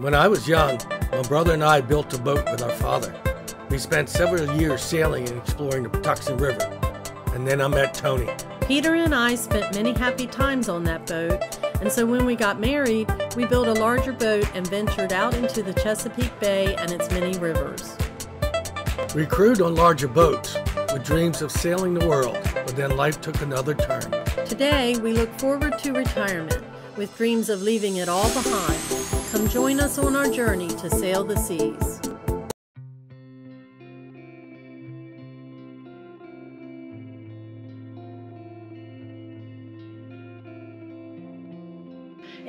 When I was young, my brother and I built a boat with our father. We spent several years sailing and exploring the Patuxent River. And then I met Tony. Peter and I spent many happy times on that boat, and so when we got married, we built a larger boat and ventured out into the Chesapeake Bay and its many rivers. We crewed on larger boats with dreams of sailing the world, but then life took another turn. Today, we look forward to retirement with dreams of leaving it all behind. Come join us on our journey to sail the seas.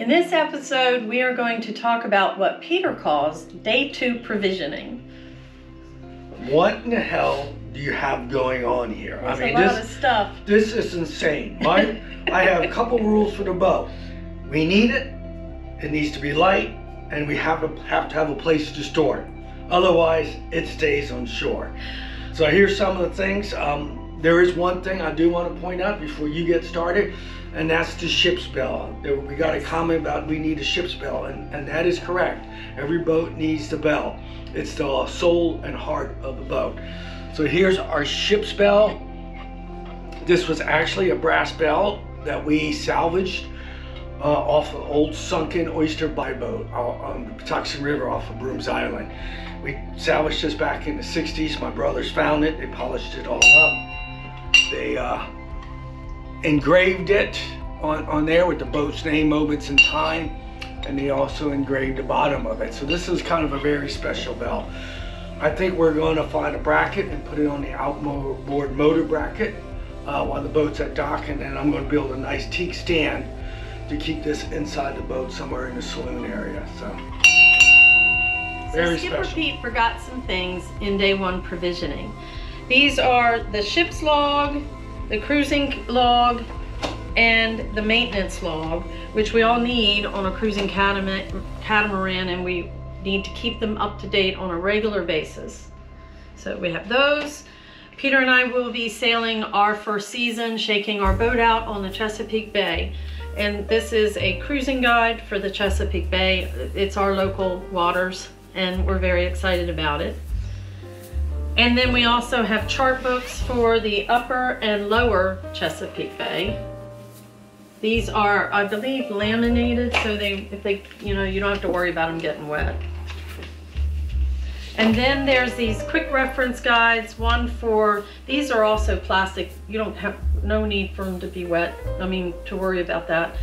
In this episode, we are going to talk about what Peter calls Day 2 provisioning. What in the hell do you have going on here? There's I mean, a lot of stuff. This is insane. I have a couple rules for the boat. We need it, it needs to be light, and we have to have a place to store it. Otherwise, it stays on shore. So here's some of the things. There is one thing I do want to point out before you get started, and that's the ship's bell. We got a comment about we need a ship's bell, and that is correct. Every boat needs the bell. It's the soul and heart of the boat. So here's our ship's bell. This was actually a brass bell that we salvaged off an old sunken oyster buyboat on the Patuxent River off of Brooms Island. We salvaged this back in the 60s. My brothers found it, they polished it all up. They engraved it on there with the boat's name, Moments in Time, and they also engraved the bottom of it. So this is kind of a very special bell. I think we're going to find a bracket and put it on the outboard motor bracket while the boat's at dock, and then I'm going to build a nice teak stand to keep this inside the boat somewhere in the saloon area. So very special. Skipper Pete forgot some things in Day 1 provisioning. These are the ship's log, the cruising log, and the maintenance log, which we all need on a cruising catamaran, and we need to keep them up to date on a regular basis. So we have those. Peter and I will be sailing our first season, shaking our boat out on the Chesapeake Bay. And this is a cruising guide for the Chesapeake Bay. It's our local waters, and we're very excited about it. And then we also have chart books for the upper and lower Chesapeake Bay. These are, I believe, laminated, so if they, you know, you don't have to worry about them getting wet. And then there's these quick reference guides, one for, these are also plastic. You don't have, no need for them to be wet, I mean, to worry about that.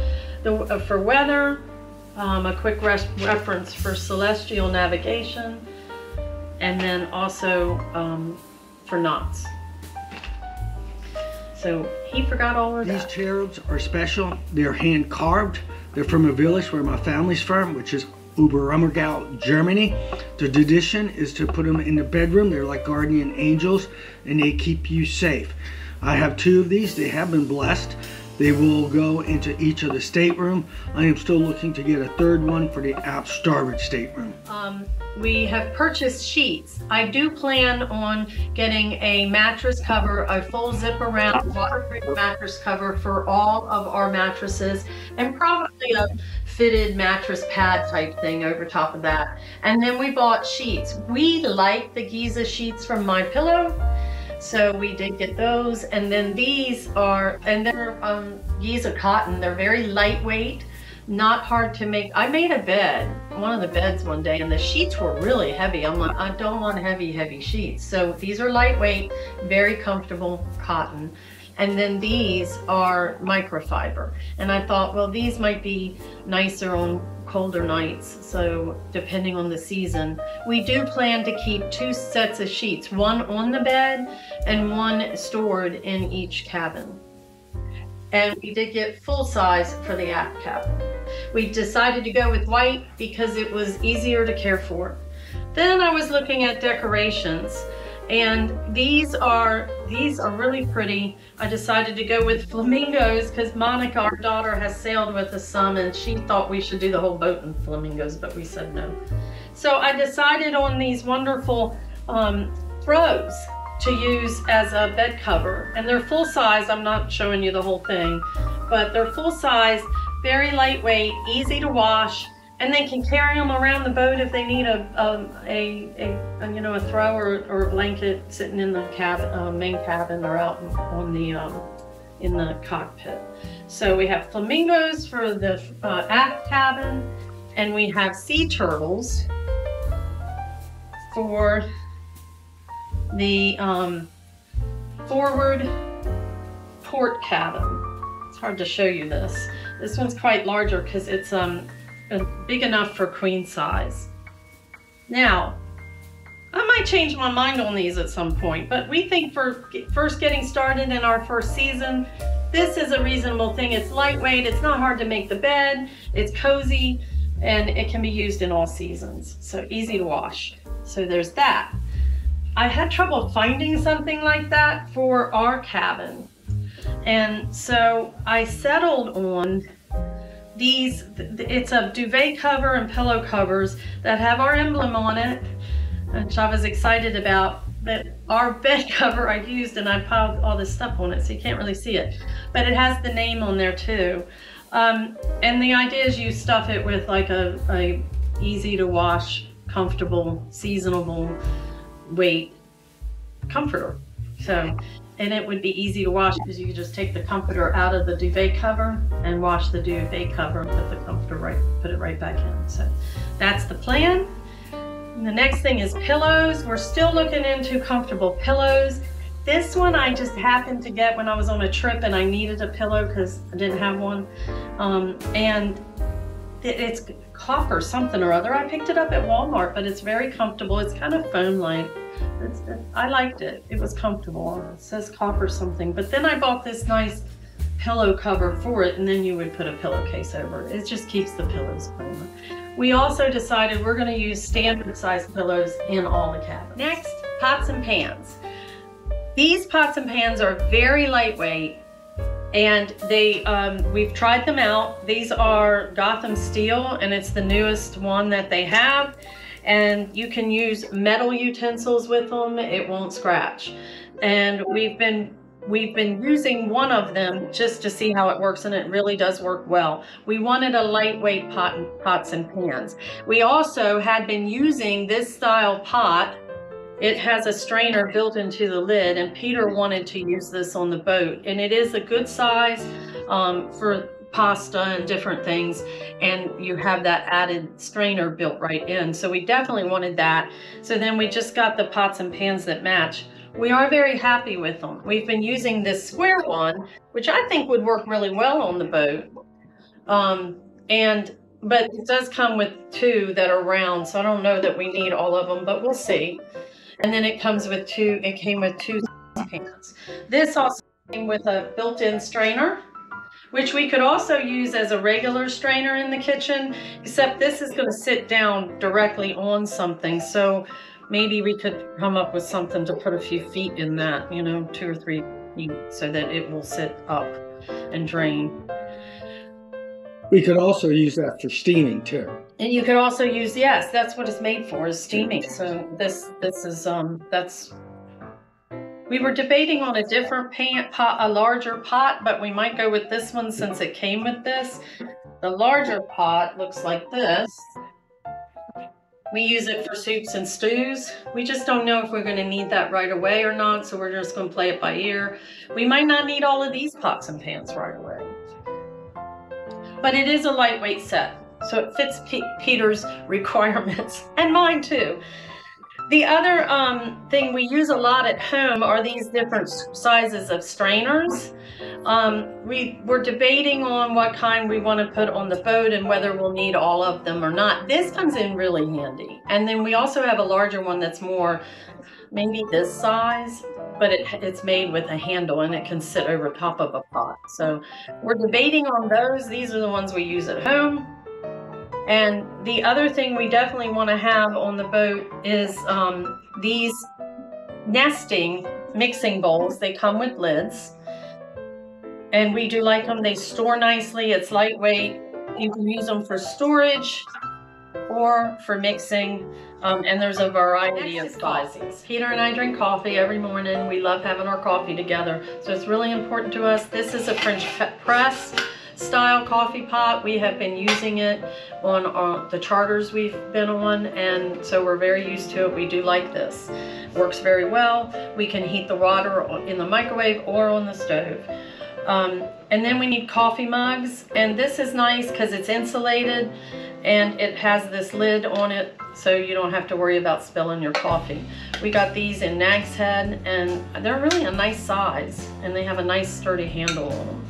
For weather, a quick reference for celestial navigation, and then also for knots. So he forgot all of that. These cherubs are special. They're hand carved. They're from a village where my family's from, which is Oberammergau, Germany. The tradition is to put them in the bedroom. They're like guardian angels, and they keep you safe. I have 2 of these. They have been blessed. They will go into each of the stateroom. I am still looking to get a 3rd one for the out starboard stateroom. We have purchased sheets. I do plan on getting a mattress cover, a full zip around waterproof mattress cover for all of our mattresses, and probably a fitted mattress pad type thing over top of that. And then we bought sheets. We like the Giza sheets from MyPillow. So we did get those, and then these are, and they're Giza cotton. They're very lightweight, not hard to make. I made a bed, one of the beds one day, and the sheets were really heavy. I'm like, I don't want heavy, heavy sheets. So these are lightweight, very comfortable cotton. And then these are microfiber. And I thought, well, these might be nicer on colder nights, so depending on the season. We do plan to keep 2 sets of sheets, one on the bed and one stored in each cabin. And we did get full size for the aft cabin. We decided to go with white because it was easier to care for. Then I was looking at decorations, and these are really pretty. I decided to go with flamingos because Monica, our daughter, has sailed with us some, and she thought we should do the whole boat in flamingos, but we said no. So I decided on these wonderful throws to use as a bed cover, and they're full size. I'm not showing you the whole thing, but they're full size, very lightweight, easy to wash, and they can carry them around the boat if they need a thrower or a blanket sitting in the cabin, main cabin, or out on the in the cockpit. So we have flamingos for the aft cabin, and we have sea turtles for the forward port cabin. It's hard to show you this. This one's quite larger because it's big enough for queen size. Now, I might change my mind on these at some point, but we think for first getting started in our first season, this is a reasonable thing. It's lightweight, it's not hard to make the bed, it's cozy, and it can be used in all seasons. So easy to wash. So there's that. I had trouble finding something like that for our cabin. And so I settled on these. It's a duvet cover and pillow covers that have our emblem on it, which I was excited about. But our bed cover I used, and I piled all this stuff on it, so you can't really see it, but it has the name on there too. And the idea is you stuff it with like a easy to wash, comfortable, seasonable weight comforter. So, and it would be easy to wash because you could just take the comforter out of the duvet cover and wash the duvet cover and put the comforter put it right back in. So that's the plan. And the next thing is pillows. We're still looking into comfortable pillows. This one I just happened to get when I was on a trip and I needed a pillow because I didn't have one. And it's copper something or other. I picked it up at Walmart, but it's very comfortable. It's kind of foam-like. I liked it. It was comfortable. It says copper something. But then I bought this nice pillow cover for it, and then you would put a pillowcase over it. It just keeps the pillows warm. We also decided we're going to use standard size pillows in all the cabins. Next, pots and pans. These pots and pans are very lightweight, and they we've tried them out. These are Gotham Steel, and it's the newest one that they have. And you can use metal utensils with them. It won't scratch. And we've been using one of them just to see how it works, and it really does work well. We wanted a lightweight pots and pans. We also had been using this style pot. It has a strainer built into the lid, and Peter wanted to use this on the boat. And it is a good size for pasta and different things, and you have that added strainer built right in. So we definitely wanted that. So then we just got the pots and pans that match. We are very happy with them. We've been using this square one, which I think would work really well on the boat. But it does come with two that are round, so I don't know that we need all of them, but we'll see. And then it comes with two, it came with two pans. This also came with a built-in strainer, which we could also use as a regular strainer in the kitchen, except this is going to sit down directly on something. So maybe we could come up with something to put a few feet in that, 2 or 3 feet, so that it will sit up and drain. We could also use that for steaming too. And you could also use, yes, that's what it's made for, is steaming. So this is, we were debating on a different pot, a larger pot, but we might go with this one since it came with this. The larger pot looks like this. We use it for soups and stews. We just don't know if we're going to need that right away or not, so we're just going to play it by ear. We might not need all of these pots and pans right away. But it is a lightweight set, so it fits Peter's requirements and mine too. The other thing we use a lot at home are these different sizes of strainers. We're debating on what kind we want to put on the boat and whether we'll need all of them or not. This comes in really handy. And then we also have a larger one that's more maybe this size, but it's made with a handle and it can sit over top of a pot. So we're debating on those. These are the ones we use at home. And the other thing we definitely want to have on the boat is these nesting mixing bowls. They come with lids, and we do like them. They store nicely. It's lightweight. You can use them for storage or for mixing, and there's a variety of sizes. Peter and I drink coffee every morning. We love having our coffee together, so it's really important to us. This is a French press. style coffee pot. We have been using it on the charters we've been on, and so we're very used to it. We do like this. Works very well. We can heat the water in the microwave or on the stove. And then we need coffee mugs, and this is nice because it's insulated and it has this lid on it, so you don't have to worry about spilling your coffee. We got these in Nag's Head, and they're really a nice size, and they have a nice sturdy handle on them.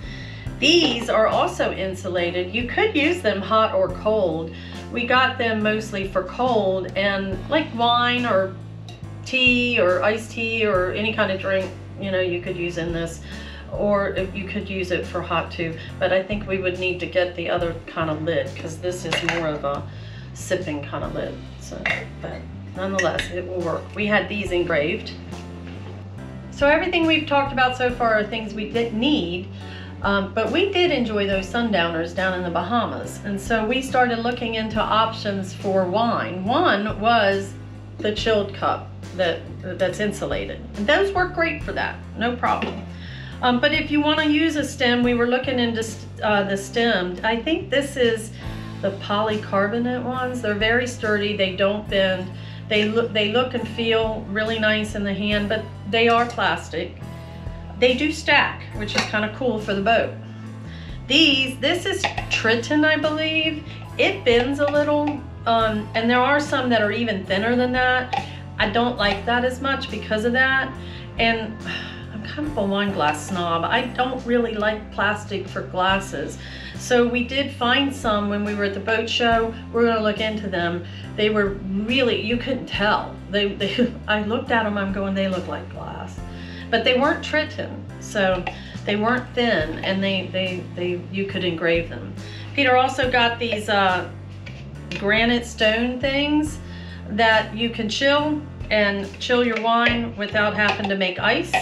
These are also insulated. You could use them hot or cold. We got them mostly for cold, and like wine or tea or iced tea or any kind of drink, you know, you could use in this. Or you could use it for hot too, but I think we would need to get the other kind of lid because this is more of a sipping kind of lid. So, but nonetheless, it will work. We had these engraved. So everything we've talked about so far are things we didn't need, but we did enjoy those sundowners down in the Bahamas. And so we started looking into options for wine. One was the chilled cup that's insulated. And those work great for that, no problem. But if you want to use a stem, we were looking into the stem. I think this is the polycarbonate ones. They're very sturdy. They don't bend. They look and feel really nice in the hand, but they are plastic. They do stack, which is kind of cool for the boat. This is Triton, I believe. It bends a little, and there are some that are even thinner than that. I don't like that as much because of that. And kind of a wine glass snob. I don't really like plastic for glasses. So we did find some when we were at the boat show. We're gonna look into them. They were really, you couldn't tell. I looked at them, I'm going, they look like glass. But they weren't Triton, so they weren't thin, and you could engrave them. Peter also got these granite stone things that you can chill your wine without having to make ice.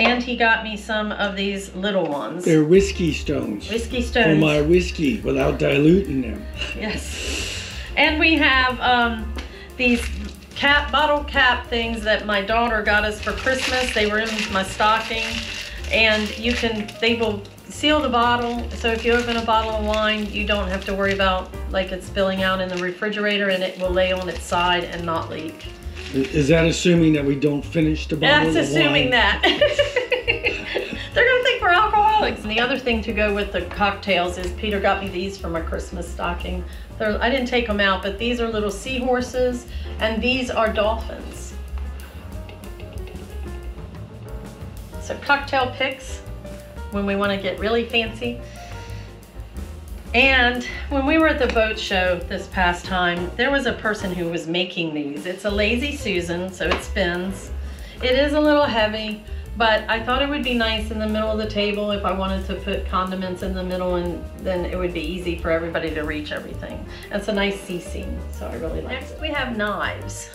And he got me some of these little ones. They're whiskey stones. Whiskey stones. For my whiskey without diluting them. Yes. And we have these bottle cap things that my daughter got us for Christmas. They were in my stocking. And they will seal the bottle. So if you open a bottle of wine, you don't have to worry about like it spilling out in the refrigerator, and it will lay on its side and not leak. Is that assuming that we don't finish the bottle? That's assuming that. They're gonna think we're alcoholics. And the other thing to go with the cocktails is Peter got me these from a Christmas stocking. I didn't take them out, but these are little seahorses, and these are dolphins. So cocktail picks when we want to get really fancy. And when we were at the boat show this past time, there was a person who was making these. It's a Lazy Susan, so it spins. It is a little heavy, but I thought it would be nice in the middle of the table if I wanted to put condiments in the middle, and then it would be easy for everybody to reach everything. It's a nice C-scene, so I really like it. Next we have knives.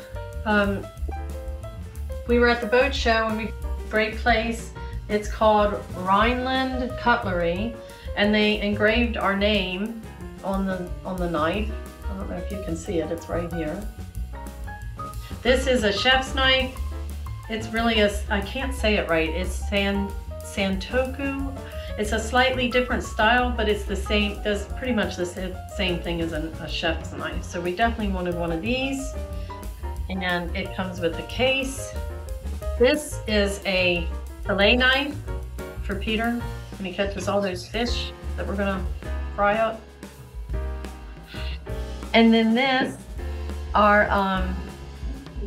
We were at the boat show, and great place. It's called Rhineland Cutlery. And they engraved our name on the knife. I don't know if you can see it, it's right here. This is a chef's knife. It's really I can't say it right, it's Santoku. It's a slightly different style, but it's the same, does pretty much the same thing as a chef's knife. So we definitely wanted one of these. And it comes with a case. This is a fillet knife for Peter. And he catches all those fish that we're gonna fry up. And then this are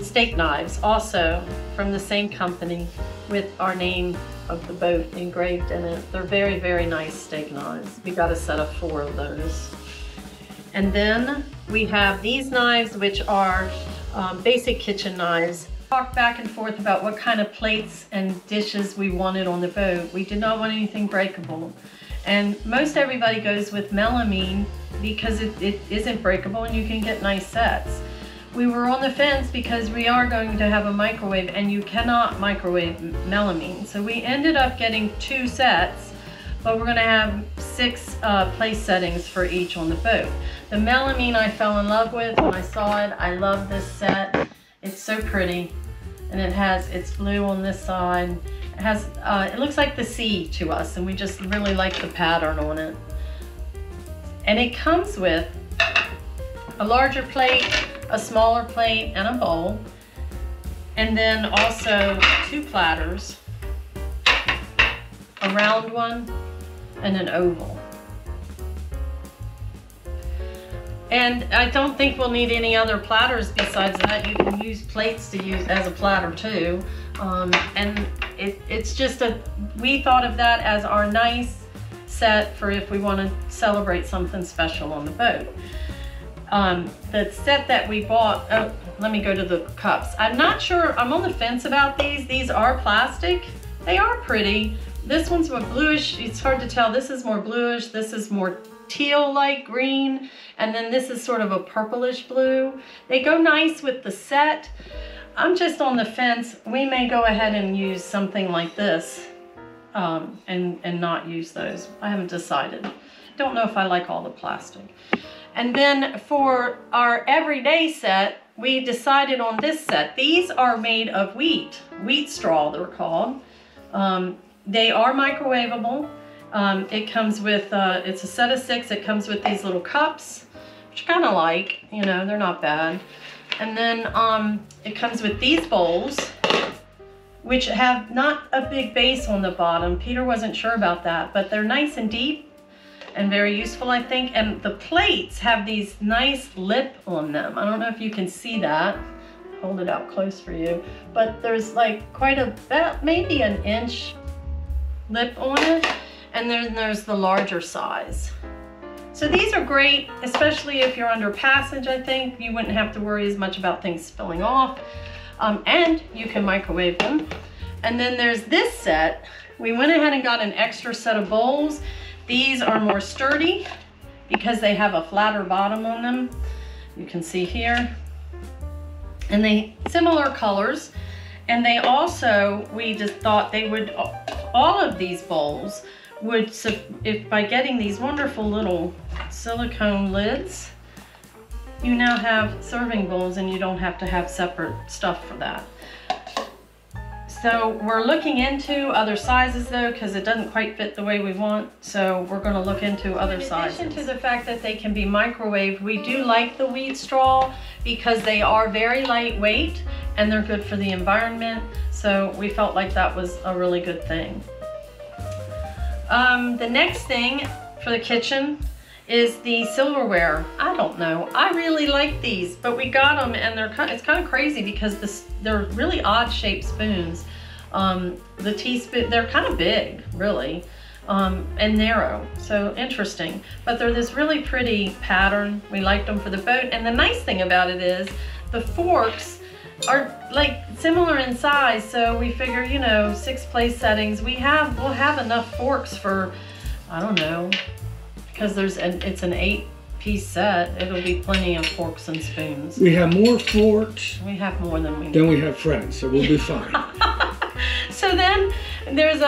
steak knives, also from the same company, with our name of the boat engraved in it. They're very, very nice steak knives. We got a set of 4 of those. And then we have these knives, which are basic kitchen knives. Talked back and forth about what kind of plates and dishes we wanted on the boat. We did not want anything breakable. And most everybody goes with melamine because it isn't breakable and you can get nice sets. We were on the fence because we are going to have a microwave and you cannot microwave melamine. So we ended up getting 2 sets, but we're gonna have 6 place settings for each on the boat. The melamine I fell in love with when I saw it. I love this set. It's so pretty, and it's blue on this side. It looks like the sea to us, and we just really like the pattern on it. And it comes with a larger plate, a smaller plate, and a bowl. And then also two platters, a round one and an oval. And I don't think we'll need any other platters besides that. You can use plates to use as a platter too. And it's just we thought of that as our nice set for if we want to celebrate something special on the boat. The set that we bought, oh, let me go to the cups. I'm not sure, I'm on the fence about these. These are plastic. They are pretty. This one's more bluish, it's hard to tell. This is more bluish, this is more teal-like green, and then this is sort of a purplish blue. They go nice with the set. I'm just on the fence. We may go ahead and use something like this and not use those. I haven't decided. Don't know if I like all the plastic. And then for our everyday set, we decided on this set. These are made of wheat straw they're called. They are microwavable. It comes with, it's a set of six. It comes with these little cups, which I kind of like, you know, they're not bad. And then it comes with these bowls, which have not a big base on the bottom. Peter wasn't sure about that, but they're nice and deep and very useful, I think. And the plates have these nice lip on them. I don't know if you can see that. Hold it out close for you, but there's like quite a bit, maybe an inch lip on it, and then there's the larger size. So these are great, especially if you're under passage. I think you wouldn't have to worry as much about things spilling off, and you can microwave them. And then there's this set. We went ahead and got an extra set of bowls. These are more sturdy because they have a flatter bottom on them. You can see here. And they similar colors, and they also, we just thought they would, all of these bowls would, if by getting these wonderful little silicone lids, you now have serving bowls and you don't have to have separate stuff for that. So we're looking into other sizes though, because it doesn't quite fit the way we want. So we're going to look into other sizes. In addition to the fact that they can be microwaved, we do like the wheat straw because they are very lightweight and they're good for the environment. So we felt like that was a really good thing. The next thing for the kitchen is the silverware. I don't know. I really like these, but we got them and they're kind of, it's kind of crazy because they're really odd shaped spoons. The teaspoon, they're kind of big, really, and narrow, so interesting. But they're this really pretty pattern. We liked them for the boat. And the nice thing about it is the forks are like similar in size. So we figure, you know, 6 place settings, we'll have enough forks for, I don't know, because it's an 8-piece set, it'll be plenty of forks and spoons. We have more forks. We have more than we need. Then we have friends, so we'll be fine. So then there's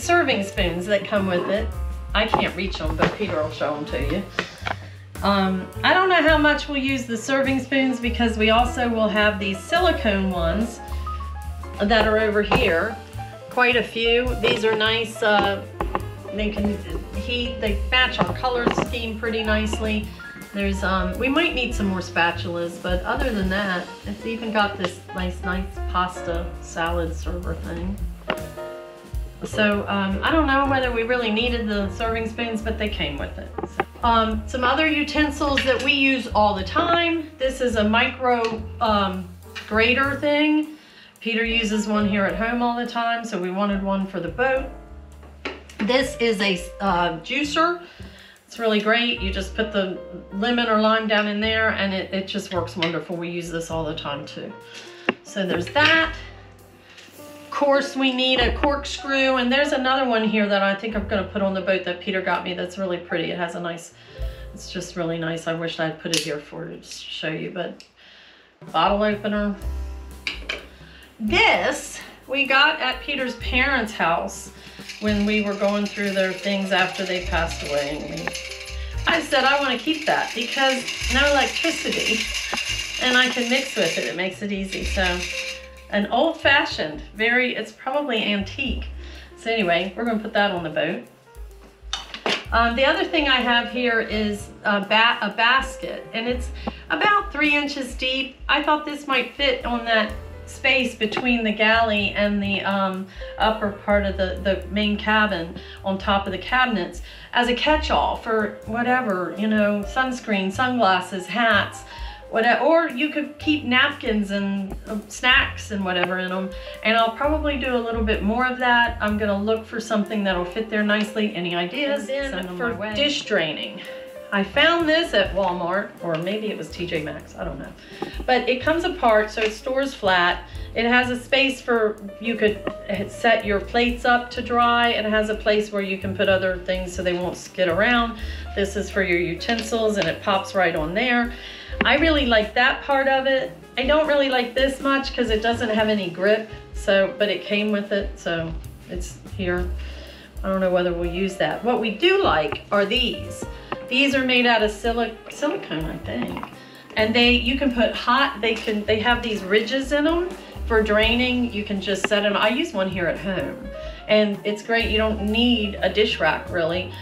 serving spoons that come with it. I can't reach them, but Peter will show them to you. I don't know how much we'll use the serving spoons because we also will have these silicone ones that are over here. Quite a few. These are nice. They can heat, they match our color scheme pretty nicely. There's we might need some more spatulas, but other than that, it's even got this nice pasta salad server thing. So I don't know whether we really needed the serving spoons, but they came with it. Some other utensils that we use all the time. This is a micro grater thing. Peter uses one here at home all the time, so we wanted one for the boat. This is a juicer. It's really great. You just put the lemon or lime down in there and it just works wonderful. We use this all the time too. So there's that. Of course, we need a corkscrew, and there's another one here that I think I'm gonna put on the boat that Peter got me that's really pretty. It has a nice, it's just really nice. I wish I'd put it here for to show you, but bottle opener. This we got at Peter's parents' house when we were going through their things after they passed away. And I said, I want to keep that because no electricity and I can mix with it. It makes it easy. So an old fashioned, it's probably antique. So anyway, we're going to put that on the boat. The other thing I have here is a basket, and it's about 3 inches deep. I thought this might fit on that space between the galley and the upper part of the main cabin on top of the cabinets as a catch-all for whatever, you know, sunscreen, sunglasses, hats, whatever. Or you could keep napkins and snacks and whatever in them. And I'll probably do a little bit more of that. I'm gonna look for something that'll fit there nicely. Any ideas? Send them my way. Dish draining. I found this at Walmart, or maybe it was TJ Maxx, I don't know. But it comes apart, so it stores flat. It has a space for, you could set your plates up to dry. It has a place where you can put other things so they won't skid around. This is for your utensils, and it pops right on there. I really like that part of it. I don't really like this much because it doesn't have any grip, so, but it came with it, so it's here. I don't know whether we'll use that. What we do like are these. These are made out of silicone, I think. And they have these ridges in them for draining. You can just set them. I use one here at home. And it's great, you don't need a dish rack really,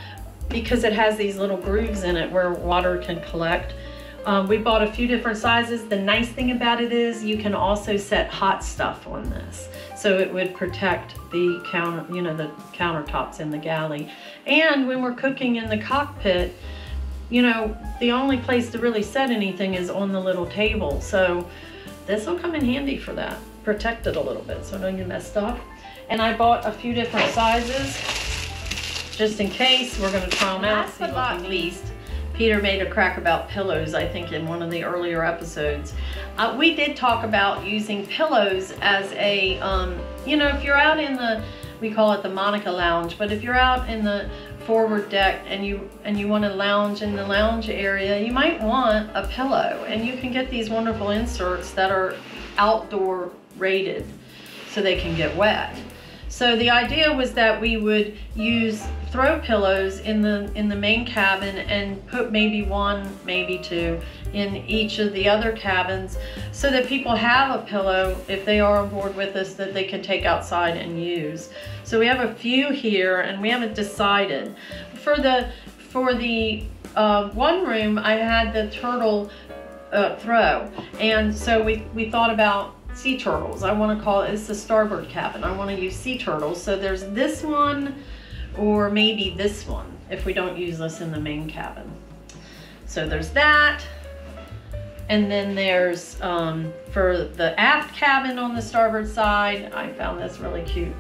because it has these little grooves in it where water can collect. We bought a few different sizes. The nice thing about it is you can also set hot stuff on this. So it would protect the counter, you know, the countertops in the galley. And when we're cooking in the cockpit, you know, the only place to really set anything is on the little table. So this will come in handy for that. Protect it a little bit so it don't get messed up. And I bought a few different sizes just in case. We're gonna try them out. Last but not least, Peter made a crack about pillows, I think, in one of the earlier episodes. We did talk about using pillows as a, you know, if you're out in the, we call it the Monica Lounge, but if you're out in the forward deck and you want to lounge in the lounge area, you might want a pillow. And you can get these wonderful inserts that are outdoor rated so they can get wet. So the idea was that we would throw pillows in the main cabin and put maybe one, maybe two in each of the other cabins so that people have a pillow if they are on board with us that they can take outside and use. So we have a few here and we haven't decided. For the one room, I had the turtle throw, and so we thought about sea turtles. I want to call it, it's the starboard cabin. I want to use sea turtles. So there's this one, or maybe this one, if we don't use this in the main cabin. So there's that. And then there's, for the aft cabin on the starboard side, I found this really cute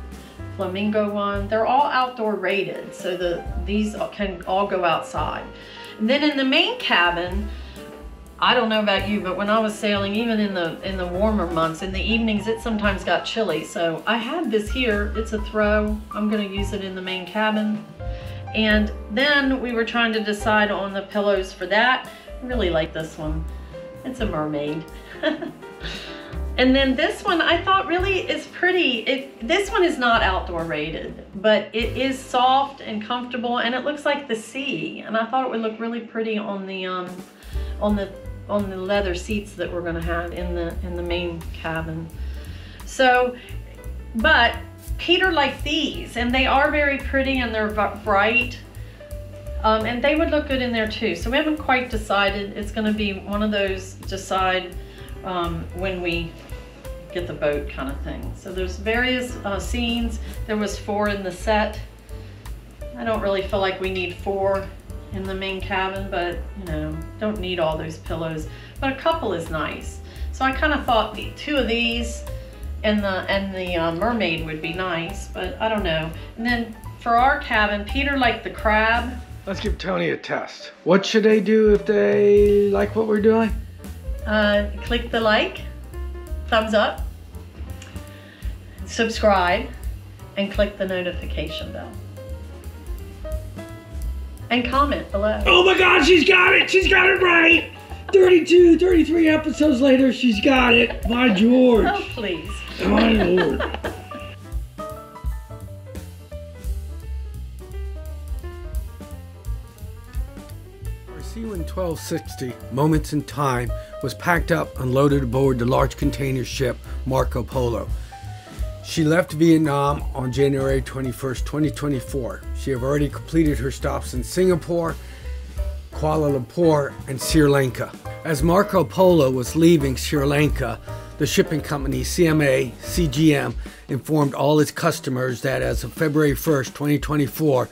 flamingo one. They're all outdoor rated, so these can all go outside. And then in the main cabin, I don't know about you, but when I was sailing, even in the warmer months, in the evenings, it sometimes got chilly. So I had this here, it's a throw. I'm gonna use it in the main cabin. And then we were trying to decide on the pillows for that. I really like this one. It's a mermaid. And then this one I thought really is pretty. This one is not outdoor rated, but it is soft and comfortable and it looks like the sea. And I thought it would look really pretty on the leather seats that we're gonna have in the main cabin. So, but Peter liked these, and they are very pretty and they're bright, and they would look good in there too. So we haven't quite decided. It's gonna be one of those decide when we get the boat kind of thing. So there's various scenes. There was 4 in the set. I don't really feel like we need 4 in the main cabin, but you know, don't need all those pillows, but a couple is nice. So I kind of thought the 2 of these and the mermaid would be nice, but I don't know. And then for our cabin, Peter liked the crab. Let's give Tony a test. What should they do if they like what we're doing? Click the like, thumbs up, subscribe, and click the notification bell. And comment below. Oh my God, she's got it! She's got it right! 32, 33 episodes later, she's got it. My George. Oh, please. My Lord. Our Seawind 1260, Moments in Time, was packed up and loaded aboard the large container ship Marco Polo. She left Vietnam on January 21st, 2024. She had already completed her stops in Singapore, Kuala Lumpur, and Sri Lanka. As Marco Polo was leaving Sri Lanka, the shipping company CMA CGM informed all its customers that as of February 1st, 2024,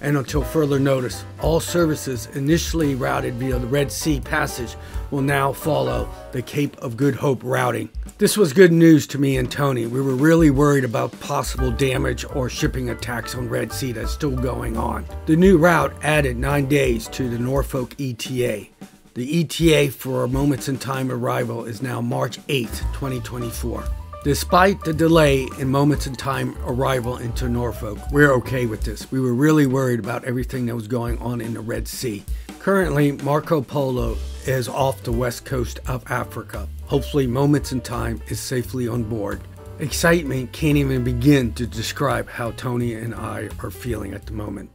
and until further notice, all services initially routed via the Red Sea Passage will now follow the Cape of Good Hope routing. This was good news to me and Tony. We were really worried about possible damage or shipping attacks on Red Sea that's still going on. The new route added 9 days to the Norfolk ETA. The ETA for Moments in Time arrival is now March 8th, 2024. Despite the delay in Moments in Time arrival into Norfolk, we're okay with this. We were really worried about everything that was going on in the Red Sea. Currently, Marco Polo is off the west coast of Africa. Hopefully, Moments in Time is safely on board. Excitement can't even begin to describe how Tony and I are feeling at the moment.